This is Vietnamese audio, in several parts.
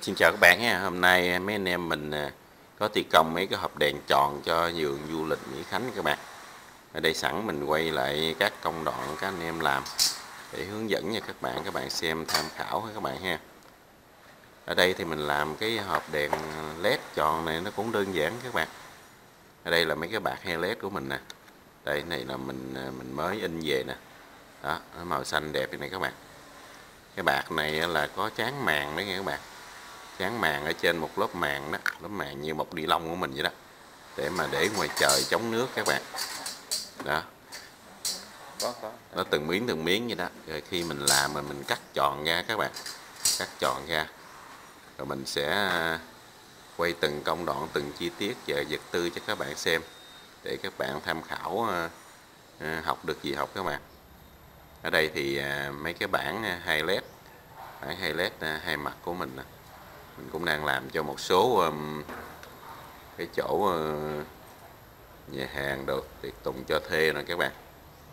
Xin chào các bạn ha. Hôm nay mấy anh em mình có thi công mấy cái hộp đèn tròn cho vườn du lịch Mỹ Khánh các bạn. Ở đây sẵn mình quay lại các công đoạn các anh em làm để hướng dẫn cho các bạn xem tham khảo các bạn ha. Ở đây thì mình làm cái hộp đèn LED tròn này nó cũng đơn giản các bạn. Ở đây là mấy cái bạc hay LED của mình nè. Đây cái này là mình mới in về nè. Đó, nó màu xanh đẹp này các bạn. Cái bạc này là có tráng màng đấy nha các bạn. Tráng màng ở trên một lớp màng đó, lớp màng như bọc ni lông của mình vậy đó, để mà để ngoài trời chống nước các bạn. Đó, nó từng miếng vậy đó. Rồi khi mình làm mà mình cắt tròn ra các bạn, cắt tròn ra rồi mình sẽ quay từng công đoạn, từng chi tiết và vật tư cho các bạn xem để các bạn tham khảo, học được gì học các bạn. Ở đây thì mấy cái bảng hai LED, bảng hai LED hai mặt của mình nè. Mình cũng đang làm cho một số cái chỗ nhà hàng đồ tiệc tùng cho thuê nè các bạn.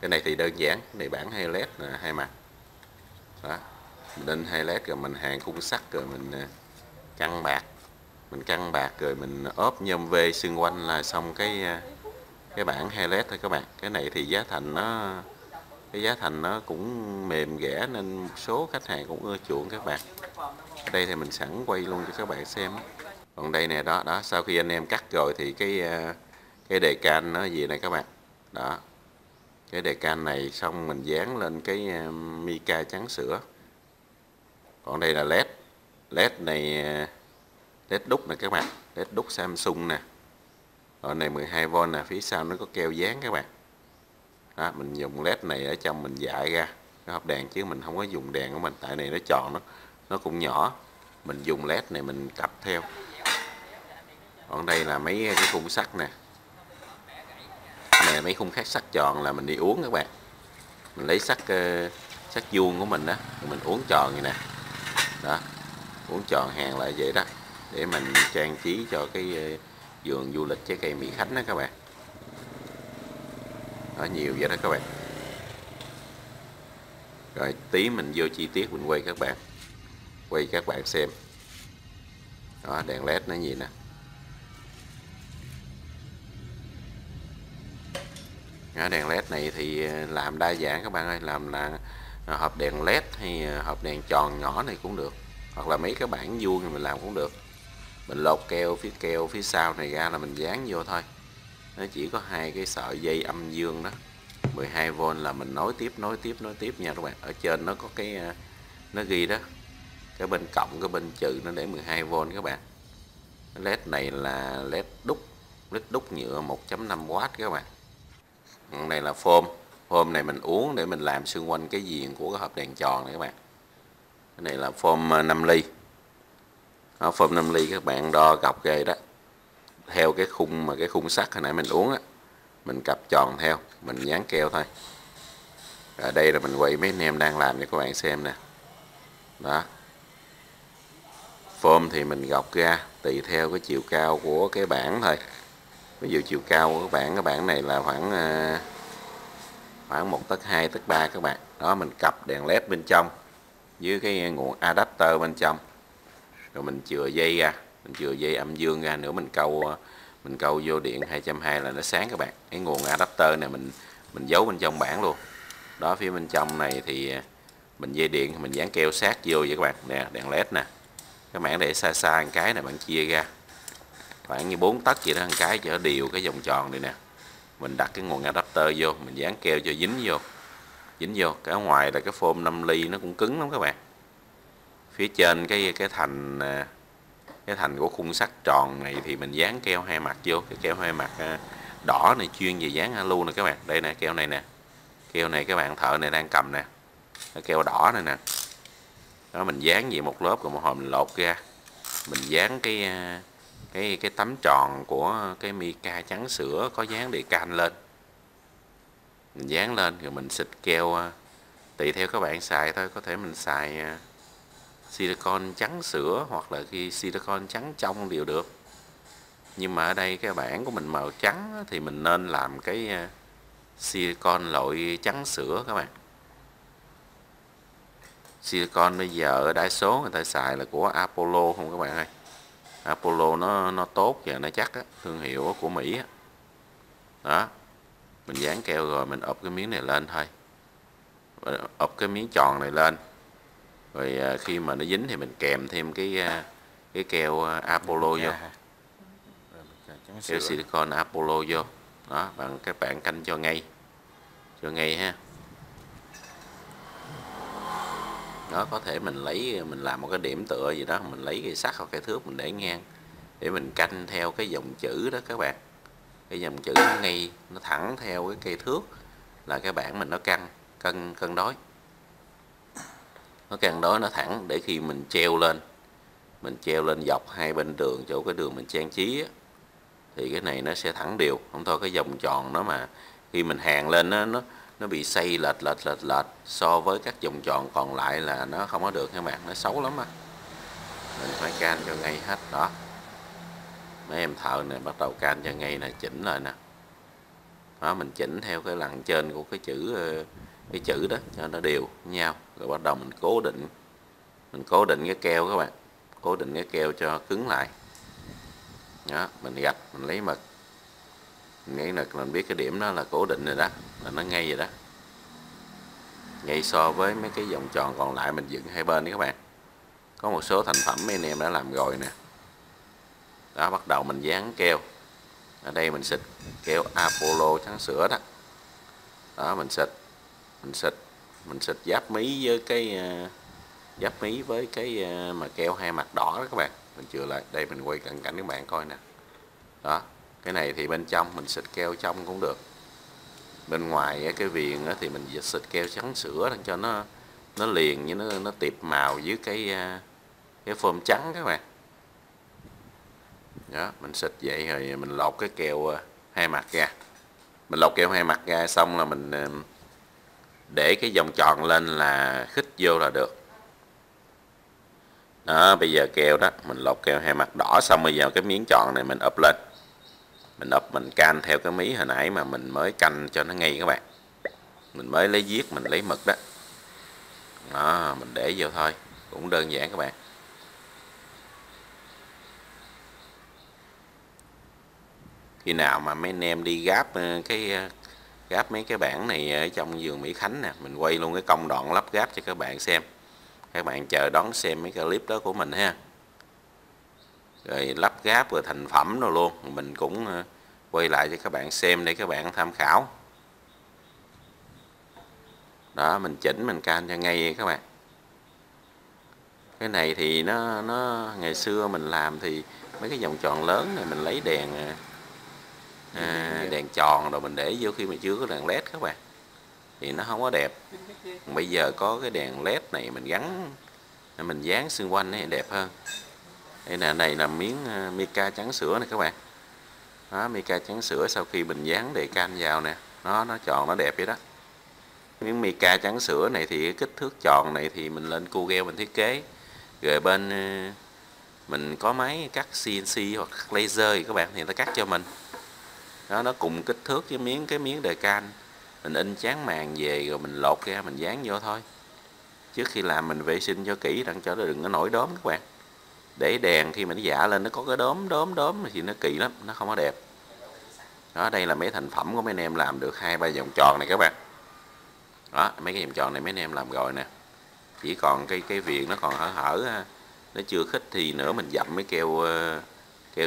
Cái này thì đơn giản, cái này bảng hai LED là hai mặt. Đó, mình in hai LED rồi mình hàn khung sắt rồi mình căng bạc. Mình căng bạc rồi mình ốp nhôm V xung quanh là xong cái bảng hai LED thôi các bạn. Cái này thì giá thành nó cũng mềm ghẻ nên một số khách hàng cũng ưa chuộng các bạn. Ở đây thì mình sẵn quay luôn cho các bạn xem. Còn đây nè, đó sau khi anh em cắt rồi thì cái decal nó gì này các bạn. Đó, cái decal này xong mình dán lên cái mica trắng sữa. Còn đây là LED này, LED đúc nè các bạn, LED đúc Samsung nè. Ở này 12V nè, phía sau nó có keo dán các bạn. Đó, mình dùng LED này ở trong mình dại ra cái hộp đèn chứ mình không có dùng đèn của mình, tại này nó tròn, nó cũng nhỏ, mình dùng LED này mình cặp theo. Còn đây là mấy cái khung sắt nè, này mấy khung khác sắt tròn là mình đi uống các bạn, mình lấy sắt vuông của mình đó mình uốn tròn như nè. Đó, uốn tròn hàng lại vậy đó để mình trang trí cho cái vườn du lịch trái cây Mỹ Khánh đó các bạn. Đó, nhiều vậy đó các bạn. Rồi tí mình vô chi tiết mình quay các bạn xem. Đó, đèn LED nó gì nè. Đó, đèn LED này thì làm đa dạng các bạn ơi, làm là hộp đèn LED hay hộp đèn tròn nhỏ này cũng được, hoặc là mấy cái bảng vuông thì mình làm cũng được. Mình lột keo phía sau này ra là mình dán vô thôi. Nó chỉ có hai cái sợi dây âm dương đó, 12V là mình nối tiếp nha các bạn. Ở trên nó có cái, nó ghi đó, cái bên cộng cái bên trừ nó để 12V các bạn. LED này là LED đúc nhựa 1.5W các bạn. Còn này là foam này mình uống để mình làm xung quanh cái viền của cái hộp đèn tròn này các bạn. Cái này là foam 5 ly. Đó, foam 5 ly các bạn đo gọc ghê đó, theo cái khung mà cái khung sắt hồi nãy mình uống á, mình cặp tròn theo, mình dán keo thôi. Ở đây là mình quay mấy anh em đang làm cho các bạn xem nè. Đó, foam thì mình gọc ra tùy theo cái chiều cao của cái bảng thôi. Ví dụ chiều cao của cái bảng này là khoảng 1 tấc 2 tấc 3 các bạn. Đó, mình cặp đèn LED bên trong với cái nguồn adapter bên trong, rồi mình chừa dây ra, mình chừa dây âm dương ra nữa, mình câu vô điện 220 là nó sáng các bạn. Cái nguồn adapter này mình giấu bên trong bảng luôn. Đó, phía bên trong này thì mình dây điện mình dán keo sát vô vậy các bạn nè. Đèn LED nè, các bạn để xa một cái này bạn chia ra khoảng như 4 tấc vậy đó, một cái chở đều cái vòng tròn này nè. Mình đặt cái nguồn adapter vô, mình dán keo cho dính vô. Cả ngoài là cái foam 5 ly nó cũng cứng lắm các bạn. Phía trên cái thành của khung sắt tròn này thì mình dán keo hai mặt vô. Cái keo hai mặt đỏ này chuyên về dán alu nè các bạn. Đây nè, keo này nè, keo này các bạn thợ này đang cầm nè, cái keo đỏ này nè. Đó, mình dán về một lớp rồi một hồi mình lột ra, mình dán cái tấm tròn của cái mica trắng sữa có dán decal lên, mình dán lên rồi mình xịt keo tùy theo các bạn xài thôi. Có thể mình xài silicon trắng sữa hoặc là cái silicon trắng trong đều được, nhưng mà ở đây cái bảng của mình màu trắng thì mình nên làm cái silicon loại trắng sữa các bạn. Silicon bây giờ đa số người ta xài là của Apollo không các bạn ơi. Apollo nó tốt và nó chắc á, thương hiệu của Mỹ á. Đó, mình dán keo rồi mình ốp cái miếng này lên thôi, ốp cái miếng tròn này lên, rồi khi mà nó dính thì mình kèm thêm cái keo Apollo vô, keo silicon Apollo vô. Đó, bạn các bạn canh cho ngay ha. Đó, có thể mình lấy, mình làm một cái điểm tựa gì đó, mình lấy cái sắt hoặc cái thước mình để ngang để mình canh theo cái dòng chữ đó các bạn. Cái dòng chữ nó ngay, nó thẳng theo cái cây thước là cái bảng mình nó cân đối. Nó cân đối, nó thẳng để khi mình treo lên, dọc hai bên đường chỗ cái đường mình trang trí á, thì cái này nó sẽ thẳng đều. Không thôi cái vòng tròn nó mà khi mình hàng lên nó bị xây lệch so với các vòng tròn còn lại là nó không có được các bạn, nó xấu lắm á. Mình phải can cho ngay hết đó. Mấy em thợ này bắt đầu can cho ngay nè, chỉnh lại nè. Đó, mình chỉnh theo cái lần trên của cái chữ đó cho nó đều với nhau, rồi bắt đầu mình cố định cái keo các bạn, cố định cái keo cho cứng lại. Đó, mình gạch, mình lấy mực, nghĩ là mình biết cái điểm đó là cố định rồi đó, là nó ngay rồi đó, ngay so với mấy cái vòng tròn còn lại mình dựng hai bên đấy các bạn. Có một số thành phẩm mấy anh em đã làm rồi nè. Đó, bắt đầu mình dán keo. Ở đây mình xịt keo Apollo trắng sữa đó. Đó, mình xịt giáp mí với cái mà keo hai mặt đỏ đó các bạn. Mình chừa lại, đây mình quay cận cảnh các bạn coi nè. Đó, cái này thì bên trong mình xịt keo trong cũng được. Bên ngoài cái viền thì mình xịt keo trắng sữa cho nó liền với nó tiệp màu với cái phôm trắng các bạn. Đó, mình xịt vậy rồi mình lột cái keo hai mặt ra. Mình lột keo hai mặt ra xong là mình để cái vòng tròn lên là khít vô là được. Đó, bây giờ keo đó, mình lột keo hai mặt đỏ xong bây giờ cái miếng tròn này mình ập lên. Mình ập, mình can theo cái mí hồi nãy mà mình mới canh cho nó ngay các bạn. Mình mới lấy viết, mình lấy mực đó. Đó, mình để vô thôi, cũng đơn giản các bạn. Khi nào mà mấy anh em đi gáp mấy cái bảng này ở trong vườn Mỹ Khánh nè, mình quay luôn cái công đoạn lắp gáp cho các bạn xem. Các bạn chờ đón xem mấy clip đó của mình ha. Rồi lắp gáp rồi thành phẩm rồi luôn, mình cũng quay lại cho các bạn xem để các bạn tham khảo. Đó, mình chỉnh, mình can cho ngay các bạn. Cái này thì nó ngày xưa mình làm thì mấy cái vòng tròn lớn này mình lấy đèn tròn rồi mình để vô khi mà chưa có đèn led các bạn thì nó không có đẹp. Bây giờ có cái đèn led này mình gắn, mình dán xung quanh ấy đẹp hơn. Đây là, này là miếng mica trắng sữa này các bạn. Đó, mica trắng sữa sau khi mình dán decal vào nè, nó tròn, nó đẹp vậy đó. Miếng mica trắng sữa này thì kích thước tròn này thì mình lên cu gel mình thiết kế, rồi bên mình có máy cắt CNC hoặc laser thì các bạn, thì người ta cắt cho mình. Đó, nó cùng kích thước với cái miếng decal. Mình in tráng màng về rồi mình lột ra mình dán vô thôi. Trước khi làm mình vệ sinh cho kỹ đặng cho nó đừng có nổi đốm các bạn. Để đèn khi mình giả lên nó có cái đốm thì nó kỳ lắm, nó không có đẹp. Đó, đây là mấy thành phẩm của mấy anh em làm được 2-3 vòng tròn này các bạn. Đó, mấy cái vòng tròn này mấy anh em làm rồi nè. Chỉ còn cái viền nó còn hở, nó chưa khít thì nữa mình dặm mấy keo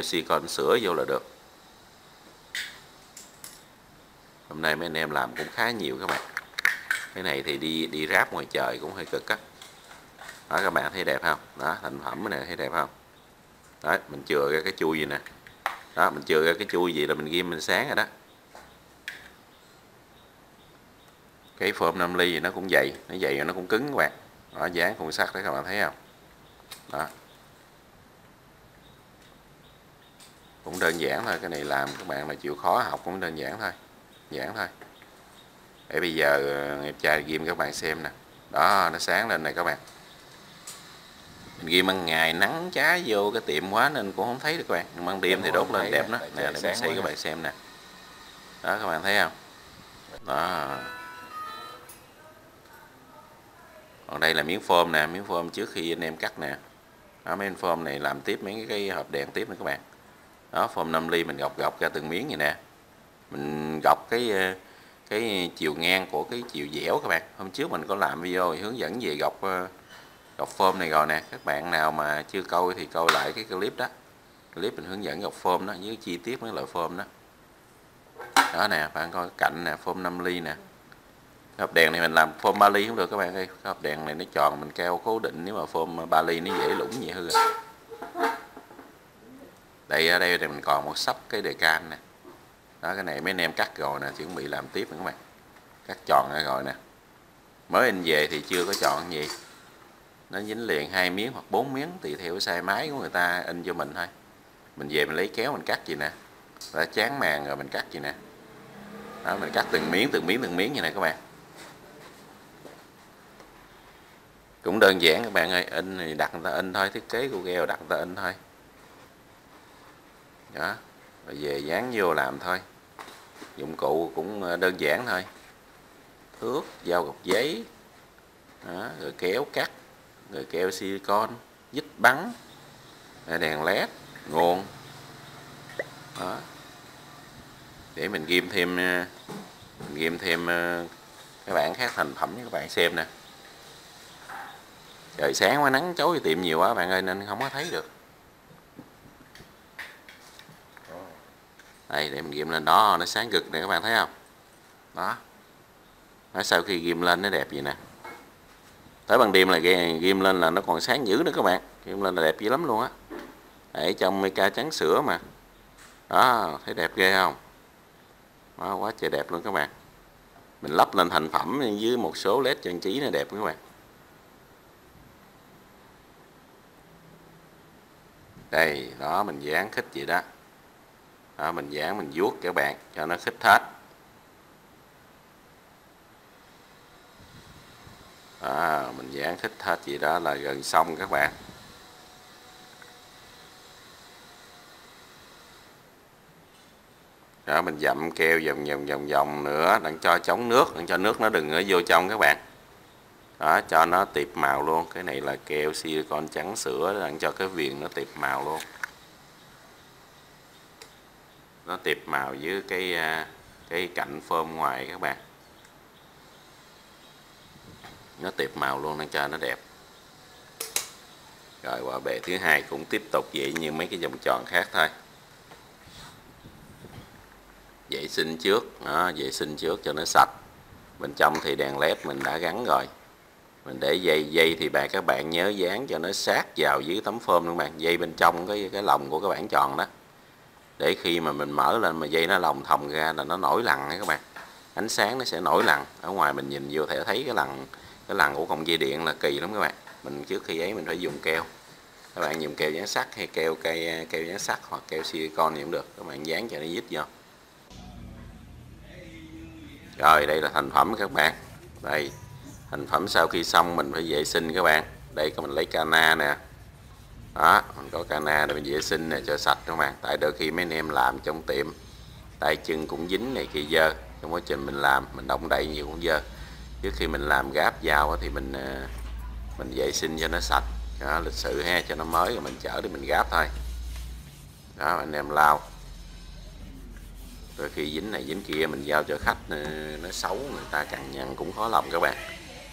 silicon sữa vô là được. Hôm nay mấy anh em làm cũng khá nhiều các bạn. Cái này thì đi ráp ngoài trời cũng hơi cực á. Đó, các bạn thấy đẹp không? Đó, thành phẩm này thấy đẹp không? Đó, mình chừa ra cái chui gì nè. Đó, mình chừa ra cái chui gì là mình ghim mình sáng rồi đó. Cái phôm 5 ly thì nó cũng dày, rồi nó cũng cứng các bạn. Đó, dán cuộn sắt đấy các bạn thấy không? Đó. Cũng đơn giản thôi, cái này làm các bạn mà chịu khó học cũng đơn giản thôi. Để bây giờ nghiệp trai ghim các bạn xem nè. Đó, nó sáng lên này các bạn. Mình ghim ban ngày nắng cháy vô cái tiệm quá nên cũng không thấy được các bạn. Nhưng ban đêm thì đốt lên đẹp đó. Nè, để mình xây các bạn xem nè. Đó, các bạn thấy không? Đó. Còn đây là miếng foam nè, miếng foam trước khi anh em cắt nè. Đó, mấy foam này làm tiếp mấy cái hộp đèn tiếp nè các bạn. Đó, foam 5 ly mình gọc ra từng miếng vậy nè. Mình gọc cái chiều ngang của cái chiều dẻo các bạn. Hôm trước mình có làm video hướng dẫn về gọc foam này rồi nè. Các bạn nào mà chưa coi thì coi lại cái clip đó. Clip mình hướng dẫn gọc foam đó, với chi tiết mấy loại foam đó. Đó nè, bạn coi cạnh nè, foam 5 ly nè. Hộp đèn này mình làm foam 3 ly cũng được các bạn ơi. Hộp đèn này nó tròn mình keo cố định, nếu mà foam 3 ly nó dễ lủng vậy hư rồi. Đây ở đây thì mình còn một sấp cái decal nè. Đó, cái này mấy anh em cắt rồi nè, chuẩn bị làm tiếp nè các bạn. Cắt tròn ra rồi nè. Mới in về thì chưa có chọn gì. Nó dính liền 2 miếng hoặc 4 miếng tùy theo size máy của người ta in cho mình thôi. Mình về mình lấy kéo mình cắt gì nè. Đã chán màng rồi mình cắt gì nè. Đó, mình cắt từng miếng như này các bạn. Cũng đơn giản các bạn ơi, in thì đặt người ta in thôi, thiết kế của gheo đặt người ta in thôi. Đó, rồi về dán vô làm thôi. Dụng cụ cũng đơn giản thôi. Thước, dao gọt giấy. Đó, rồi kéo cắt, rồi keo silicon, vít bắn, đèn LED, nguồn. Đó. Để mình ghim thêm các bạn khác thành phẩm cho các bạn xem nè. Trời sáng quá, nắng chói tiệm nhiều quá bạn ơi nên không có thấy được. Đây để mình ghim lên đó, nó sáng cực nè các bạn thấy không? Đó. Nó sau khi ghim lên nó đẹp vậy nè. Tới ban đêm là ghim lên là nó còn sáng dữ nữa các bạn. Ghim lên là đẹp dữ lắm luôn á. Để trong mica trắng sữa mà. Đó, thấy đẹp ghê không? Đó, quá trời đẹp luôn các bạn. Mình lắp lên thành phẩm với một số LED trang trí nó đẹp các bạn. Đây, đó mình dán khít vậy đó. Đó, mình dán mình vuốt các bạn cho nó khít hết. Đó, mình dán khít hết vậy đó là gần xong các bạn. Đó, mình dặm keo vòng nữa đặng cho chống nước, đặng cho nước nó đừng ở vô trong các bạn. Đó, cho nó tiệp màu luôn. Cái này là keo silicon trắng sữa đặng cho cái viền nó tiệp màu luôn. Nó tiệp màu với cái cạnh foam ngoài các bạn. Nó tiệp màu luôn đặng cho nó đẹp. Rồi qua bề thứ hai cũng tiếp tục vậy như mấy cái vòng tròn khác thôi. Vệ sinh trước, đó, vệ sinh trước cho nó sạch. Bên trong thì đèn LED mình đã gắn rồi. Mình để dây thì các bạn nhớ dán cho nó sát vào dưới tấm foam luôn các bạn. Dây bên trong cái lồng của các bạn tròn đó. Để khi mà mình mở lên mà dây nó lồng thòng ra là nó nổi lằn các bạn. Ánh sáng nó sẽ nổi lằn. Ở ngoài mình nhìn vô thể thấy cái lằn của cọng dây điện là kỳ lắm các bạn. Mình trước khi ấy mình phải dùng keo. Các bạn dùng keo dán sắt hay keo dán sắt hoặc keo silicon thì cũng được. Các bạn dán cho nó dính vô. Rồi đây là thành phẩm các bạn. Đây, thành phẩm sau khi xong mình phải vệ sinh các bạn. Đây mình lấy cana nè. Đó, mình có cana để mình vệ sinh nè cho sạch các bạn. Tại đôi khi mấy anh em làm trong tiệm tay chân cũng dính này kia dơ. Trong quá trình mình làm mình động đậy nhiều cũng dơ. Trước khi mình làm gáp vào thì mình vệ sinh cho nó sạch. Đó, lịch sự ha, cho nó mới rồi mình chở để mình gáp thôi. Đó, anh em lau. Rồi khi dính này dính kia mình giao cho khách nó xấu, người ta cằn nhằn cũng khó lòng các bạn.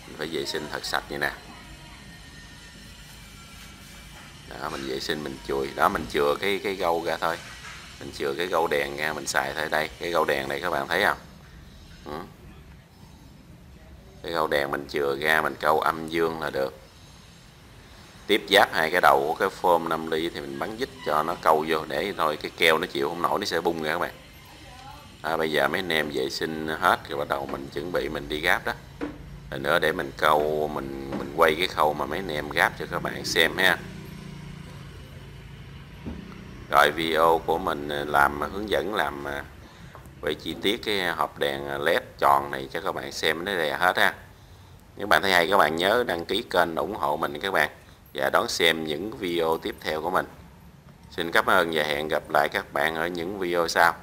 Mình phải vệ sinh thật sạch như nè. Đó, mình vệ sinh mình chùi. Đó, mình chừa cái gâu ra thôi. Mình chừa cái gâu đèn ra mình xài thôi. Đây, cái gâu đèn này các bạn thấy không? Ừ. Cái gâu đèn mình chừa ra mình câu âm dương là được. Tiếp giáp hai cái đầu của cái foam 5 ly thì mình bắn vít cho nó câu vô. Để thôi cái keo nó chịu không nổi nó sẽ bung ra các bạn. À, bây giờ mấy anh em vệ sinh hết rồi bắt đầu mình chuẩn bị mình đi gáp đó. Rồi nữa để mình câu mình quay cái khâu mà mấy anh em gáp cho các bạn xem ha. Rồi video của mình làm hướng dẫn làm về chi tiết cái hộp đèn LED tròn này cho các bạn xem nó là hết ha. Nếu bạn thấy hay các bạn nhớ đăng ký kênh ủng hộ mình các bạn và đón xem những video tiếp theo của mình. Xin cảm ơn và hẹn gặp lại các bạn ở những video sau.